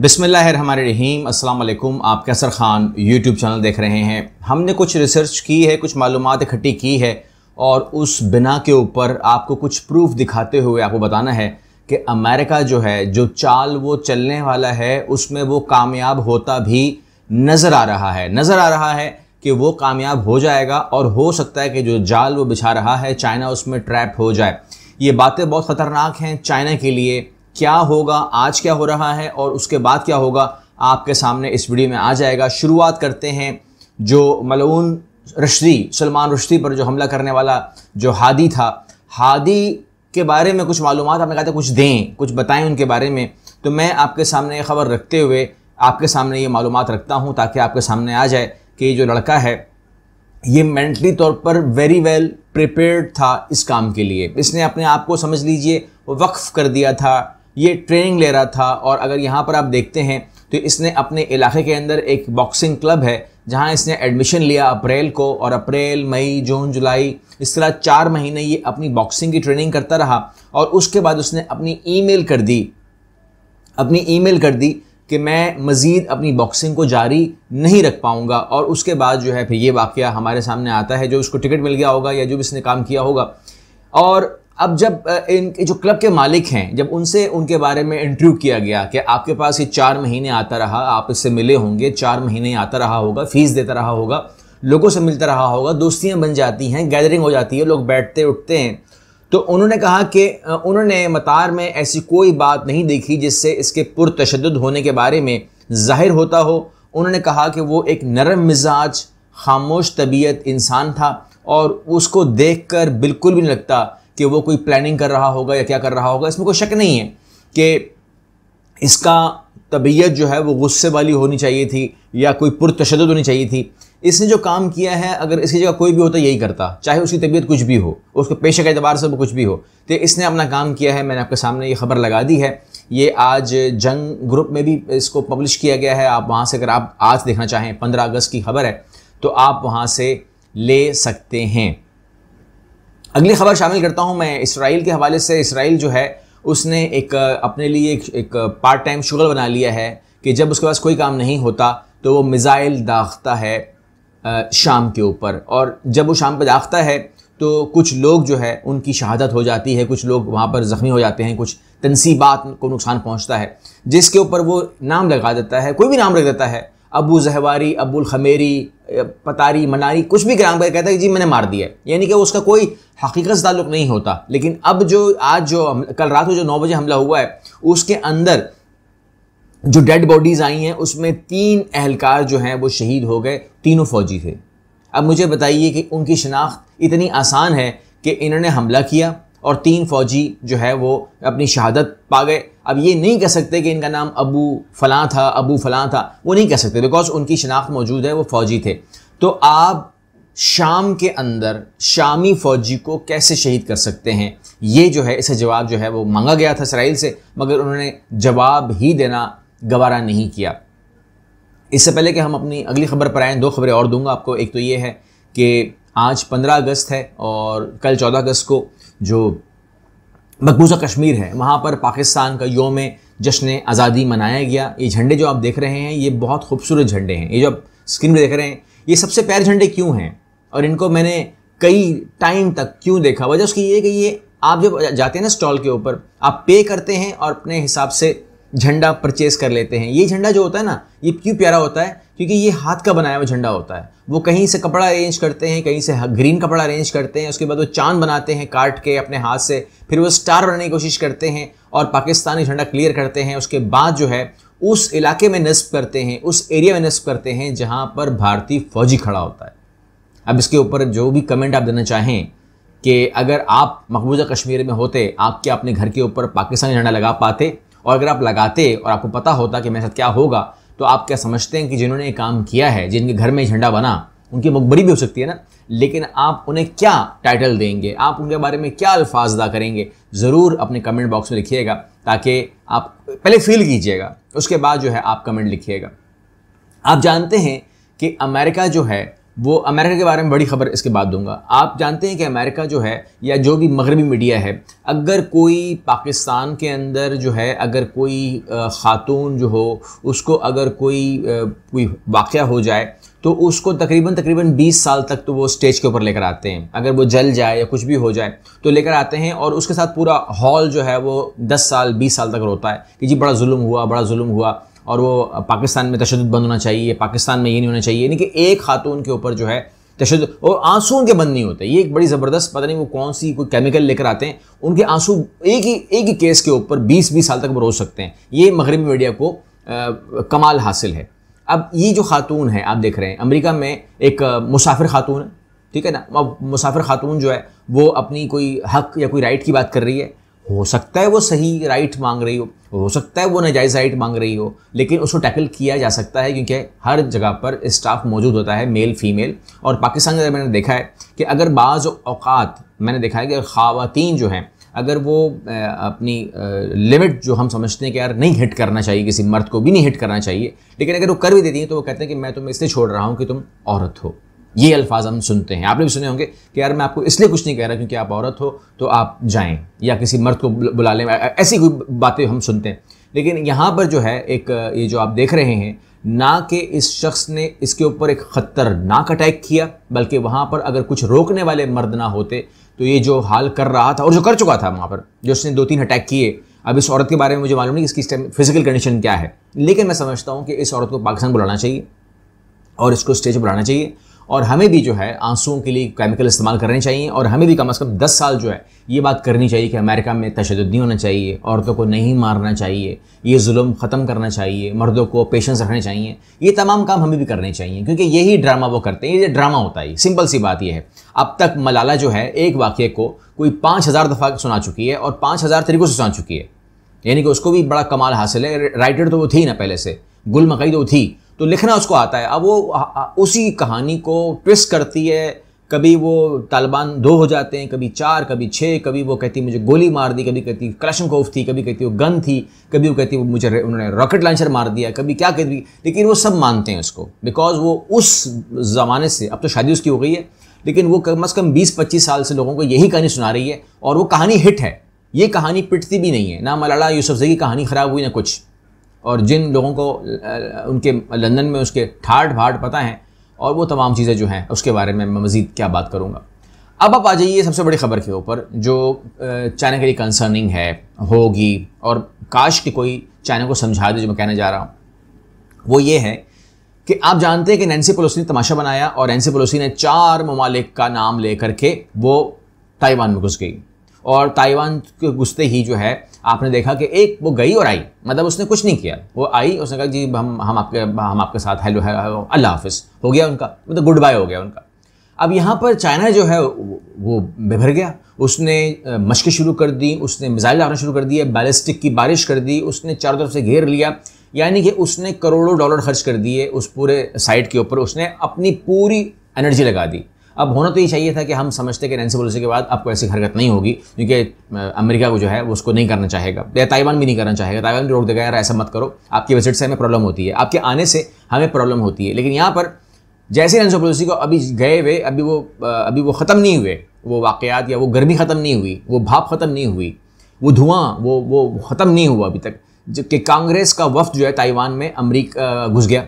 बिस्मिल्लाहिर्रहमानिर्रहीम, अस्सलाम वालेकुम। आप कैसर खान यूट्यूब चैनल देख रहे हैं। हमने कुछ रिसर्च की है, कुछ मालूमात इकट्ठी की है और उस बिना के ऊपर आपको कुछ प्रूफ दिखाते हुए आपको बताना है कि अमेरिका जो है, जो चाल वो चलने वाला है, उसमें वो कामयाब होता भी नज़र आ रहा है। कि वो कामयाब हो जाएगा और हो सकता है कि जो जाल वो बिछा रहा है चाइना उसमें ट्रैप हो जाए। ये बातें बहुत ख़तरनाक हैं चाइना के लिए। क्या होगा, आज क्या हो रहा है और उसके बाद क्या होगा, आपके सामने इस वीडियो में आ जाएगा। शुरुआत करते हैं जो मलऊन रुश्दी, सलमान रुश्दी पर जो हमला करने वाला जो हादी था, हादी के बारे में कुछ मालूमात आपने कहा था कुछ दें, कुछ बताएं उनके बारे में। तो मैं आपके सामने ये ख़बर रखते हुए आपके सामने ये मालूमात रखता हूँ ताकि आपके सामने आ जाए कि जो लड़का है ये मेंटली तौर पर वेरी वेल प्रिपेयर्ड था इस काम के लिए। इसने अपने आप को, समझ लीजिए, वक्फ़ कर दिया था, ये ट्रेनिंग ले रहा था। और अगर यहाँ पर आप देखते हैं तो इसने अपने इलाके के अंदर एक बॉक्सिंग क्लब है जहाँ इसने एडमिशन लिया अप्रैल को, और अप्रैल, मई, जून, जुलाई, इस तरह 4 महीने ये अपनी बॉक्सिंग की ट्रेनिंग करता रहा। और उसके बाद उसने अपनी ईमेल कर दी, कि मैं मज़ीद अपनी बॉक्सिंग को जारी नहीं रख पाऊँगा। और उसके बाद जो है फिर ये वाक़या हमारे सामने आता है, जो उसको टिकट मिल गया होगा या जो भी इसने काम किया होगा। और अब जब इन जो क्लब के मालिक हैं, जब उनसे उनके बारे में इंटरव्यू किया गया कि आपके पास ये 4 महीने आता रहा, आप इससे मिले होंगे, 4 महीने आता रहा होगा, फ़ीस देता रहा होगा, लोगों से मिलता रहा होगा, दोस्तियाँ बन जाती हैं, गैदरिंग हो जाती है, लोग बैठते उठते हैं, तो उन्होंने कहा कि उन्होंने मतार में ऐसी कोई बात नहीं देखी जिससे इसके पुरतशद्दुद होने के बारे में ज़ाहिर होता हो। उन्होंने कहा कि वो एक नरम मिजाज, खामोश तबीयत इंसान था और उसको देखकर बिल्कुल भी नहीं लगता कि वो कोई प्लानिंग कर रहा होगा या क्या कर रहा होगा। इसमें कोई शक नहीं है कि इसका तबीयत जो है वो गुस्से वाली होनी चाहिए थी या कोई पुरतशद्दुद होनी चाहिए थी। इसने जो काम किया है, अगर इसकी जगह कोई भी होता यही करता, चाहे उसकी तबीयत कुछ भी हो, उसके पेशे के एतबार से वो कुछ भी हो। तो इसने अपना काम किया है। मैंने आपके सामने ये ख़बर लगा दी है। ये आज जंग ग्रुप में भी इसको पब्लिश किया गया है। आप वहाँ से, अगर आप आज देखना चाहें, 15 अगस्त की खबर है, तो आप वहाँ से ले सकते हैं। अगली खबर शामिल करता हूँ मैं इसराइल के हवाले से। इसराइल जो है उसने एक अपने लिए एक पार्ट टाइम शुगल बना लिया है कि जब उसके पास कोई काम नहीं होता तो वो मिज़ाइल दागता है शाम के ऊपर। और जब वो शाम पर दागता है तो कुछ लोग जो है उनकी शहादत हो जाती है, कुछ लोग वहाँ पर ज़ख्मी हो जाते हैं, कुछ तनसीबात को नुकसान पहुँचता है, जिसके ऊपर वो नाम लगा देता है, कोई भी नाम रख देता है, अबू जहवारी, अबुल खमेरी, पतारी, मनारी, कुछ भी नाम कहता है कि जी मैंने मार दिया। यानी कि उसका कोई हकीकत से ताल्लुक़ नहीं होता। लेकिन अब जो आज जो कल रात को जो 9 बजे हमला हुआ है, उसके अंदर जो डेड बॉडीज़ आई हैं उसमें 3 एहलकार जो हैं वो शहीद हो गए, तीनों फ़ौजी थे। अब मुझे बताइए कि उनकी शनाख्त इतनी आसान है कि इन्होंने हमला किया और 3 फ़ौजी जो है वो अपनी शहादत पा गए। अब ये नहीं कह सकते कि इनका नाम अबू फ़लाँ था, अबू फ़लाँ था, वो नहीं कह सकते, बिकॉज़ उनकी शनाख्त मौजूद है, वो फ़ौजी थे। तो आप शाम के अंदर शामी फ़ौजी को कैसे शहीद कर सकते हैं? ये जो है, इसका जवाब जो है वो मांगा गया था इसराइल से, मगर उन्होंने जवाब ही देना गवारा नहीं किया। इससे पहले कि हम अपनी अगली खबर पर आएँ, 2 खबरें और दूंगा आपको। एक तो ये है कि आज 15 अगस्त है और कल 14 अगस्त को जो मकबूजा कश्मीर है वहाँ पर पाकिस्तान का योम जश्न आज़ादी मनाया गया। ये झंडे जो आप देख रहे हैं ये बहुत खूबसूरत झंडे हैं। ये जो आप स्क्रीन पर देख रहे हैं ये सबसे प्यारे झंडे क्यों हैं और इनको मैंने कई टाइम तक क्यों देखा, वजह उसकी ये कि ये आप जब जाते हैं ना स्टॉल के ऊपर, आप पे करते हैं और अपने हिसाब से झंडा परचेज़ कर लेते हैं। ये झंडा जो होता है ना, ये क्यों प्यारा होता है? क्योंकि ये हाथ का बनाया हुआ झंडा होता है। वो कहीं से कपड़ा अरेंज करते हैं, कहीं से ग्रीन कपड़ा अरेंज करते हैं, उसके बाद वो चाँद बनाते हैं काट के अपने हाथ से, फिर वो स्टार बनाने की कोशिश करते हैं और पाकिस्तानी झंडा क्लियर करते हैं। उसके बाद जो है उस इलाके में नस्ब करते हैं, उस एरिया में नस्ब करते हैं जहाँ पर भारतीय फ़ौजी खड़ा होता है। अब इसके ऊपर जो भी कमेंट आप देना चाहें कि अगर आप मकबूजा कश्मीर में होते, आप क्या अपने घर के ऊपर पाकिस्तानी झंडा लगा पाते? और अगर आप लगाते और आपको पता होता कि मेरे साथ क्या होगा, तो आप क्या समझते हैं कि जिन्होंने ये काम किया है, जिनके घर में झंडा बना, उनकी मुखबरी भी हो सकती है ना, लेकिन आप उन्हें क्या टाइटल देंगे, आप उनके बारे में क्या अल्फाज अदा करेंगे? ज़रूर अपने कमेंट बॉक्स में लिखिएगा ताकि आप पहले फील कीजिएगा, उसके बाद जो है आप कमेंट लिखिएगा। आप जानते हैं कि अमेरिका जो है वो अमेरिका के बारे में बड़ी खबर इसके बाद दूंगा। आप जानते हैं कि अमेरिका जो है या जो भी मगरबी मीडिया है, अगर कोई पाकिस्तान के अंदर जो है अगर कोई खातून जो हो उसको अगर कोई वाक़या हो जाए तो उसको तकरीबन 20 साल तक तो वो स्टेज के ऊपर लेकर आते हैं। अगर वो जल जाए या कुछ भी हो जाए तो लेकर आते हैं और उसके साथ पूरा हॉल जो है वो 10 साल 20 साल तक रोता है कि जी बड़ा जुल्म हुआ और वो पाकिस्तान में तशद्दुद बंद होना चाहिए, पाकिस्तान में ये नहीं होना चाहिए। यानी कि एक खातून के ऊपर जो है तशद्दुद और आंसू उनके बंद नहीं होते। ये एक बड़ी ज़बरदस्त, पता नहीं वो कौन सी कोई केमिकल लेकर आते हैं, उनके आंसू एक ही केस के ऊपर 20 साल तक वो रो सकते हैं। ये मगरबी मीडिया को कमाल हासिल है। अब ये जो खातून है आप देख रहे हैं अमेरिका में, एक मुसाफिर खातून है, ठीक है ना। अब मुसाफिर खातून जो है वो अपनी कोई हक या कोई राइट की बात कर रही है। हो सकता है वो सही राइट मांग रही हो सकता है वो नाजायज़ राइट मांग रही हो, लेकिन उसको टैकल किया जा सकता है क्योंकि हर जगह पर स्टाफ मौजूद होता है, मेल फीमेल। और पाकिस्तान के अंदर मैंने देखा है कि अगर बाज़ औक़ात मैंने देखा है कि ख़वातीन जो हैं अगर वो अपनी लिमिट जो हम समझते हैं कि यार नहीं हिट करना चाहिए, किसी मर्द को भी नहीं हिट करना चाहिए, लेकिन अगर वो कर भी देती हैं तो वो कहते हैं कि मैं तुम्हें इसलिए छोड़ रहा हूँ कि तुम औरत हो। ये अल्फाज हम सुनते हैं, आपने भी सुने होंगे कि यार मैं आपको इसलिए कुछ नहीं कह रहा क्योंकि आप औरत हो, तो आप जाएँ या किसी मर्द को बुला लें, ऐसी कोई बातें हम सुनते हैं। लेकिन यहाँ पर जो है एक ये जो आप देख रहे हैं ना कि इस शख्स ने इसके ऊपर एक ख़तरनाक अटैक किया, बल्कि वहाँ पर अगर कुछ रोकने वाले मर्द ना होते तो ये जो हाल कर रहा था और जो कर चुका था वहाँ पर, जो उसने 2-3 अटैक किए। अब इस औरत के बारे में मुझे मालूम नहीं कि इसकी इस टाइम फिजिकल कंडीशन क्या है, लेकिन मैं समझता हूँ कि इस औरत को पाकिस्तान बुलाना चाहिए और इसको स्टेज पर बुलाना चाहिए। और हमें भी जो है आंसुओं के लिए केमिकल इस्तेमाल करने चाहिए और हमें भी कम से कम 10 साल जो है ये बात करनी चाहिए कि अमेरिका में तशद्दुद नहीं होना चाहिए, औरतों को नहीं मारना चाहिए, ये जुल्म ख़त्म करना चाहिए, मर्दों को पेशेंस रखने चाहिए। ये तमाम काम हमें भी करने चाहिए क्योंकि यही ड्रामा वो करते हैं, ये ड्रामा होता है। सिंपल सी बात यह है, अब तक मलाला जो है एक वाक़े को कोई 5000 दफ़ा सुना चुकी है और 5000 तरीक़ों से सुना चुकी है, यानी कि उसको भी बड़ा कमाल हासिल है। राइटर तो वो थी ना, पहले से गुल मकई तो थी, तो लिखना उसको आता है। अब वो उसी कहानी को ट्विस्ट करती है, कभी वो तालिबान 2 हो जाते हैं, कभी 4, कभी 6, कभी वो कहती मुझे गोली मार दी, कभी कहती क्लाशनकोफ थी, कभी कहती वो गन थी, कभी वो कहती वो मुझे उन्होंने रॉकेट लॉन्चर मार दिया, कभी क्या कहती। लेकिन वो सब मानते हैं उसको बिकॉज वो उस ज़माने से, अब तो शादी उसकी हो गई है, लेकिन वो कम से कम 20-25 साल से लोगों को यही कहानी सुना रही है और वो कहानी हिट है। ये कहानी पिटती भी नहीं है, ना मलाला यूसुफ़ज़ई की कहानी ख़राब हुई ना कुछ। और जिन लोगों को उनके लंदन में उसके ठाट भाट पता हैं और वो तमाम चीज़ें जो हैं उसके बारे में मैं मज़ीद क्या बात करूँगा। अब आप आ जाइए सबसे बड़ी ख़बर के ऊपर जो चाइना के लिए कंसर्निंग है, होगी, और काश कि कोई चाइना को समझा दे जो मैं कहने जा रहा हूँ। वो ये है कि आप जानते हैं कि नैन्सी पेलोसी ने तमाशा बनाया और नैन्सी पेलोसी ने 4 ममालिक का नाम ले करके वो ताइवान में घुस गई। और ताइवान के घुसते ही जो है आपने देखा कि एक वो गई और आई, मतलब उसने कुछ नहीं किया, वो आई, उसने कहा जी हम आपके साथ हेलो है, अल्लाह हाफिज़ हो गया उनका, मतलब गुड बाय हो गया उनका। अब यहाँ पर चाइना जो है वो बिभर गया, उसने मशकें शुरू कर दी, उसने मिसाइल डालना शुरू कर दिए, बैलिस्टिक की बारिश कर दी, उसने चारों तरफ से घेर लिया, यानी कि उसने करोड़ों डॉलर खर्च कर दिए उस पूरे साइट के ऊपर, उसने अपनी पूरी एनर्जी लगा दी। अब होना तो ये चाहिए था कि हम समझते कि नैन्सी पेलोसी के बाद आपको ऐसी हरकत नहीं होगी क्योंकि अमेरिका को जो है वो उसको नहीं करना चाहेगा या ताइवान भी नहीं करना चाहेगा, ताइवान भी रोक देगा यार ऐसा मत करो, आपके विजिट से हमें प्रॉब्लम होती है, आपके आने से हमें प्रॉब्लम होती है। लेकिन यहाँ पर जैसे नैन्सी पेलोसी को अभी गए हुए अभी वो ख़त्म नहीं हुए वो वाक़यात, या वो गर्मी ख़त्म नहीं हुई, वो भाप ख़त्म नहीं हुई, वो धुआँ वो ख़त्म नहीं हुआ अभी तक, जबकि कांग्रेस का वफ्द जो है ताइवान में अमरीका घुस गया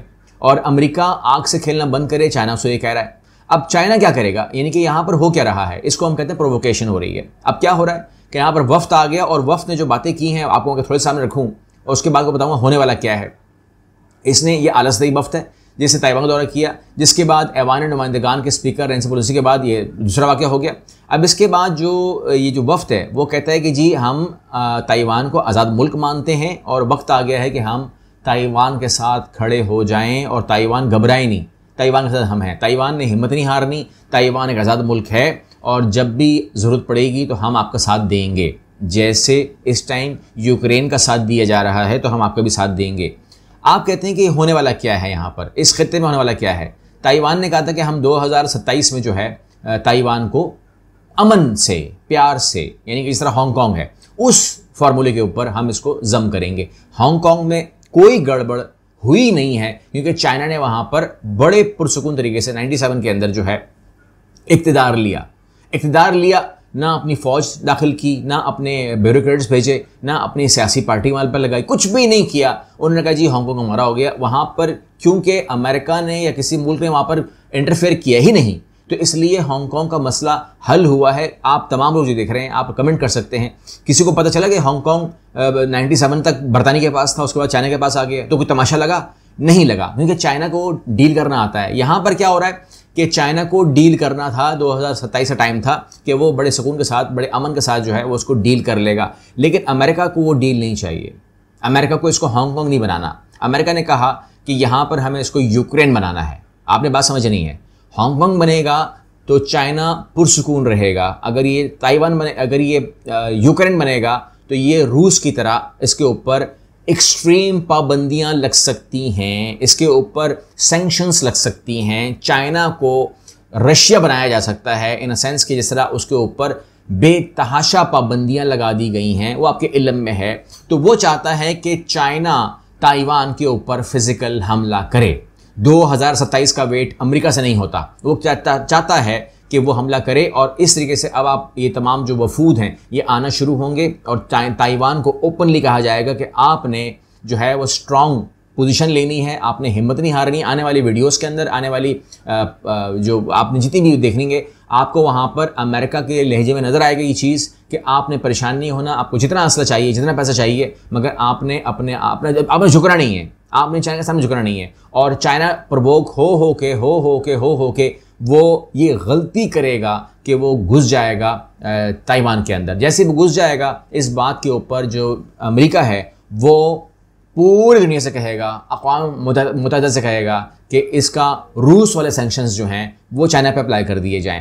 और अमरीका आग से खेलना बंद करे, चाइना से ये कह रहा है। अब चाइना क्या करेगा, यानी कि यहाँ पर हो क्या रहा है, इसको हम कहते हैं प्रोवोकेशन हो रही है। अब क्या हो रहा है कि यहाँ पर वफ्त आ गया और वफ्त ने जो बातें की हैं आपको मैं थोड़े सामने रखूँ और उसके बाद को बताऊँगा होने वाला क्या है। इसने ये आलसदाई वफ्त है जिसने ताइवान का दौरा किया, जिसके बाद ऐवान नुमाइंदगान के स्पीकर नैन्सी पेलोसी के बाद ये दूसरा वाक़या हो गया। अब इसके बाद जो ये जो वफ्त है वो कहता है कि जी हम ताइवान को आज़ाद मुल्क मानते हैं और वक्त आ गया है कि हम ताइवान के साथ खड़े हो जाएँ और ताइवान घबराए नहीं, ताइवान के साथ हम हैं, ताइवान ने हिम्मत नहीं हारनी, ताइवान एक आज़ाद मुल्क है और जब भी ज़रूरत पड़ेगी तो हम आपका साथ देंगे, जैसे इस टाइम यूक्रेन का साथ दिया जा रहा है तो हम आपका भी साथ देंगे। आप कहते हैं कि होने वाला क्या है, यहाँ पर इस खित्ते में होने वाला क्या है। ताइवान ने कहा था कि हम 2027 में जो है ताइवान को अमन से, प्यार से, यानी कि जिस तरह हांगकॉन्ग है उस फार्मूले के ऊपर हम इसको जम करेंगे। हांगकॉन्ग में कोई गड़बड़ हुई नहीं है, क्योंकि चाइना ने वहां पर बड़े पुरसुकून तरीके से 97 के अंदर जो है इक़्तिदार लिया, ना अपनी फौज दाखिल की, ना अपने ब्यूरोक्रेट्स भेजे, ना अपनी सियासी पार्टी माल पर लगाई, कुछ भी नहीं किया। उन्होंने कहा जी हांगकॉन्ग हमारा हो गया। वहाँ पर क्योंकि अमेरिका ने या किसी मुल्क ने वहाँ पर इंटरफेयर किया ही नहीं, तो इसलिए हांगकॉन्ग का मसला हल हुआ है। आप तमाम लोग जो देख रहे हैं, आप कमेंट कर सकते हैं। किसी को पता चला कि हांगकॉन्ग 97 तक बरतानी के पास था, उसके बाद चाइना के पास आ गया, तो कोई तमाशा लगा? नहीं लगा, क्योंकि चाइना को डील करना आता है। यहाँ पर क्या हो रहा है कि चाइना को डील करना था, 2027 का टाइम था कि वो बड़े सुकून के साथ, बड़े अमन के साथ जो है वो उसको डील कर लेगा, लेकिन अमेरिका को वो डील नहीं चाहिए। अमेरिका को इसको हांगकॉन्ग नहीं बनाना। अमेरिका ने कहा कि यहाँ पर हमें इसको यूक्रेन बनाना है। आपने बात समझनी है, हांगकॉन्ग बनेगा तो चाइना पुरसुकून रहेगा, अगर ये ताइवान बने, अगर ये यूक्रेन बनेगा तो ये रूस की तरह इसके ऊपर एक्सट्रीम पाबंदियां लग सकती हैं, इसके ऊपर सैंक्शंस लग सकती हैं। चाइना को रशिया बनाया जा सकता है, इन अ सेंस कि जिस तरह उसके ऊपर बेतहाशा पाबंदियां लगा दी गई हैं, वो आपके इल्म में है। तो वो चाहता है कि चाइना ताइवान के ऊपर फिजिकल हमला करे। 2027 का वेट अमेरिका से नहीं होता, वो चाहता है कि वो हमला करे। और इस तरीके से अब आप ये तमाम जो वफूद हैं ये आना शुरू होंगे और ताइवान को ओपनली कहा जाएगा कि आपने जो है वो स्ट्रांग पोजीशन लेनी है, आपने हिम्मत नहीं हारनी। आने वाली वीडियोस के अंदर, आने वाली जो आपने जितनी भी देखेंगे, आपको वहाँ पर अमेरिका के लहजे में नज़र आएगा ये चीज़ कि आपने परेशान नहीं होना, आपको जितना असला चाहिए, जितना पैसा चाहिए, मगर आपने आपने झुकना नहीं है, आपने चाइना के सामने झुकना नहीं है। और चाइना प्रवोक हो के वो ये गलती करेगा कि वो घुस जाएगा ताइवान के अंदर। जैसे वो घुस जाएगा, इस बात के ऊपर जो अमेरिका है वो पूरी दुनिया से कहेगा, अक़वाम मुत्तहिदा से कहेगा कि इसका रूस वाले सैंक्शंस जो हैं वो चाइना पे अप्लाई कर दिए जाएं,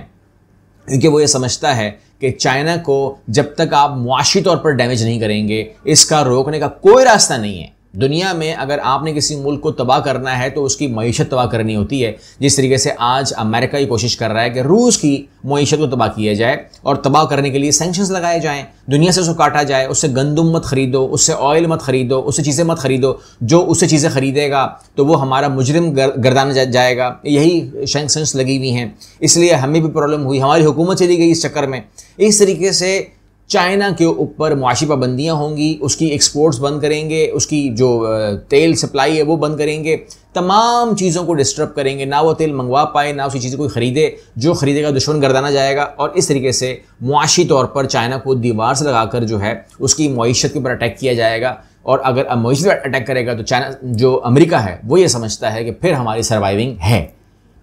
क्योंकि वो ये समझता है कि चाइना को जब तक आप मुआशी तौर पर डैमेज नहीं करेंगे, इसका रोकने का कोई रास्ता नहीं है। दुनिया में अगर आपने किसी मुल्क को तबाह करना है तो उसकी मईशत तबाह करनी होती है। जिस तरीके से आज अमेरिका ये कोशिश कर रहा है कि रूस की मईशत को तबाह किया जाए और तबाह करने के लिए सैंक्शंस लगाए जाएं, दुनिया से उसको काटा जाए, उससे गंदम मत खरीदो, उससे ऑयल मत खरीदो, उससे चीज़ें मत खरीदो। जो उससे चीज़ें खरीदेगा तो वो हमारा मुजरिम गर्दाना जाएगा। यही सैंक्शंस लगी हुई हैं, इसलिए हमें भी प्रॉब्लम हुई, हमारी हुकूमत चली गई इस चक्कर में। इस तरीके से चाइना के ऊपर मुआशी पाबंदियाँ होंगी, उसकी एक्सपोर्ट्स बंद करेंगे, उसकी जो तेल सप्लाई है वो बंद करेंगे, तमाम चीज़ों को डिस्टर्ब करेंगे। ना वो तेल मंगवा पाए, ना उसी चीज़ को ख़रीदे, जो ख़रीदेगा दुश्मन गर्दाना जाएगा। और इस तरीके से मुआशी तौर पर चाइना को दीवार से लगाकर जो है उसकी मईशत के ऊपर अटैक किया जाएगा। और अगर मईशत पर अटैक करेगा तो चाइना जो अमेरिका है वो ये समझता है कि फिर हमारी सर्वाइविंग है,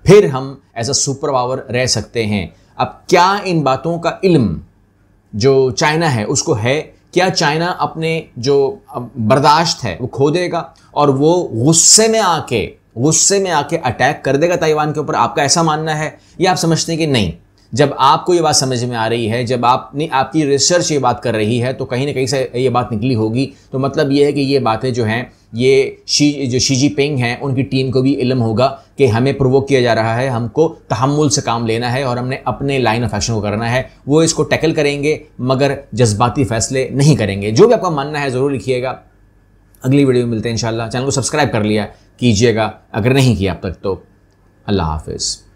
फिर हम एज अ सुपर पावर रह सकते हैं। अब क्या इन बातों का इल्म जो चाइना है उसको है? क्या चाइना अपने जो बर्दाश्त है वो खो देगा और वो गुस्से में आके अटैक कर देगा ताइवान के ऊपर? आपका ऐसा मानना है या आप समझते हैं कि नहीं? जब आपको ये बात समझ में आ रही है, जब आपकी रिसर्च ये बात कर रही है, तो कहीं ना कहीं से ये बात निकली होगी। तो मतलब ये है कि ये बातें जो हैं ये शी जिनपिंग हैं उनकी टीम को भी इल्म होगा कि हमें प्रोवोक किया जा रहा है, हमको तहम्मुल से काम लेना है और हमने अपने लाइन ऑफ एक्शन को करना है। वो इसको टैकल करेंगे मगर जज्बाती फैसले नहीं करेंगे। जो भी आपका मानना है ज़रूर लिखिएगा। अगली वीडियो में मिलते हैं इंशाल्लाह। चैनल को सब्सक्राइब कर लिया कीजिएगा अगर नहीं किया अब तक तो। अल्लाह हाफिज़।